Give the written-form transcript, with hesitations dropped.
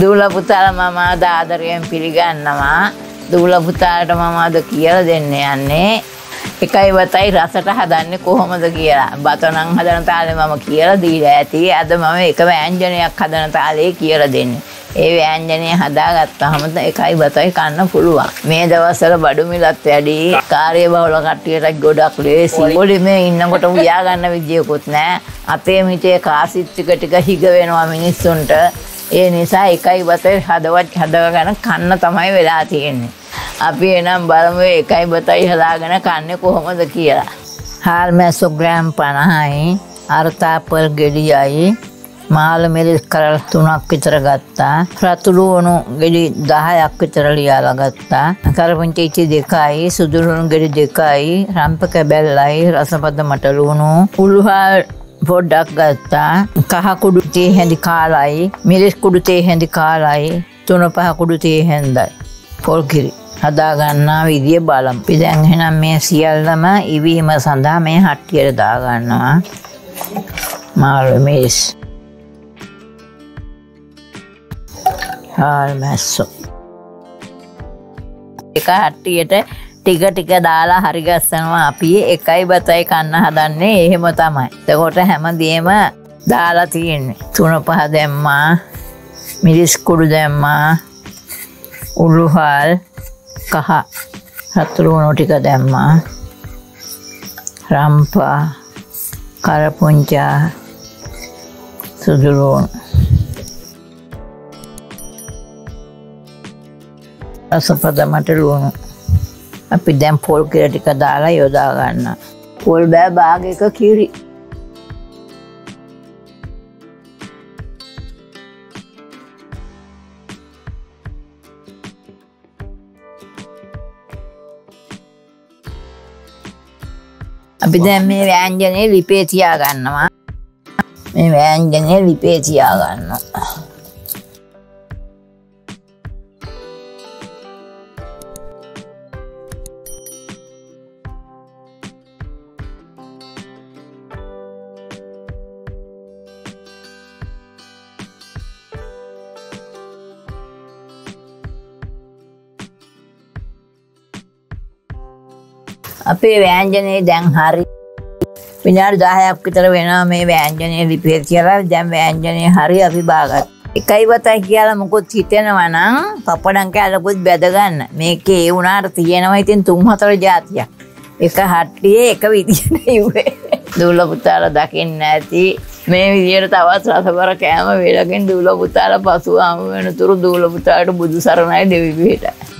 Dula mama da adarian piligan nama, dula buta mama da kira dene ane, ekai bathai rasa ta hadane kohoma da kira, batonang hadan tale mama kira di dati, ada mama eka anjane yak hadan tale kira dene, ewe anjane hadagatta hamata ekai bathai kanna puluwa, me dawasala badu milat wedi, karya bahula kattiyak godak lesi, poli me innakota uya ganna vidiyakut naha, ape mite kasit tika tika higa wenawa minissunta. Ini saya ekai bathai hadawa kanna tamai wela tiyenne. Api enam balame ekai bathai hadagena kanne kohomada kiyala. Hal meso gram 50යි arthapal gediyai mal melis karal 3ක් විතර ගත්තා. රතුළු වණු ගෙඩි 10ක් විතර ලියලා ගත්තා. කරපොන්චිච්චි 2යි සුදු වණු ගෙඩි 2යි රම්ප කැබැල්ලයි රසපද මටළු වණු උළුහා පොඩ්ඩක් ගත්තා කහ කුඩු තේ හැඳි කාලයි මිරිස් කුඩු තේ හැඳි කාලයි තුන පහ කුඩු තේ හැඳයි පොල්ගිරි හදා ගන්නා විදිය බලම්පි දැන් එහෙනම් මේ සියල්ලම ඉවීම සඳහා මේ හට්ටියට දා ගන්නවා මාළු මිරිස් හාල් මැස්සෝ එක හට්ටියට ටික ටික දාලා හරි ගස්සනවා අපි එකයි බතයි කන්න හදන්නේ එහෙම තමයි. එතකොට හැමදේම දාලා තියෙන්නේ. තුන පහ දැම්මා. මිරිස් කුඩු දැම්මා. උළුහල් කහ. රතුළු වණු ටික දැම්මා. රම්පා කරපුංචා සුදු වණු රසපද මටළු වණු අපි දැන් පොල් කිර ටික දාලා යොදා ගන්න. පොල් බෑ භාගයක කිරි. අපි දැන් මේ ව්‍යංජනේ ලිපේ තියා ගන්නවා. මේ ව්‍යංජනේ ලිපේ තියා ගන්නවා. අපේ ව්‍යංජනේ දැන් හරි විනාඩි 10ක් විතර වෙනවා මේ ව්‍යංජනේ රිපෙයර් කරලා දැන් ව්‍යංජනේ හරි අපි බාගත්. එකයි වතයි කියලා මොකොත් හිතෙනවා නම් පපඩම් කැලකුත් බැද ගන්න. මේකේ ඒ උනාට තියෙනවා ඉතින් 3-4 જાතියක්. එක හට්ටියේ එක විදියට ඉුවේ. දුවල පුතාලා දකින්න ඇති මේ විදියට තවත් රසබර කෑම වේලකින් දුවල පුතාලා පසුව හමු වෙනතුරු දුවල පුතාලට බුදු සරණයි දෙවි පිටට.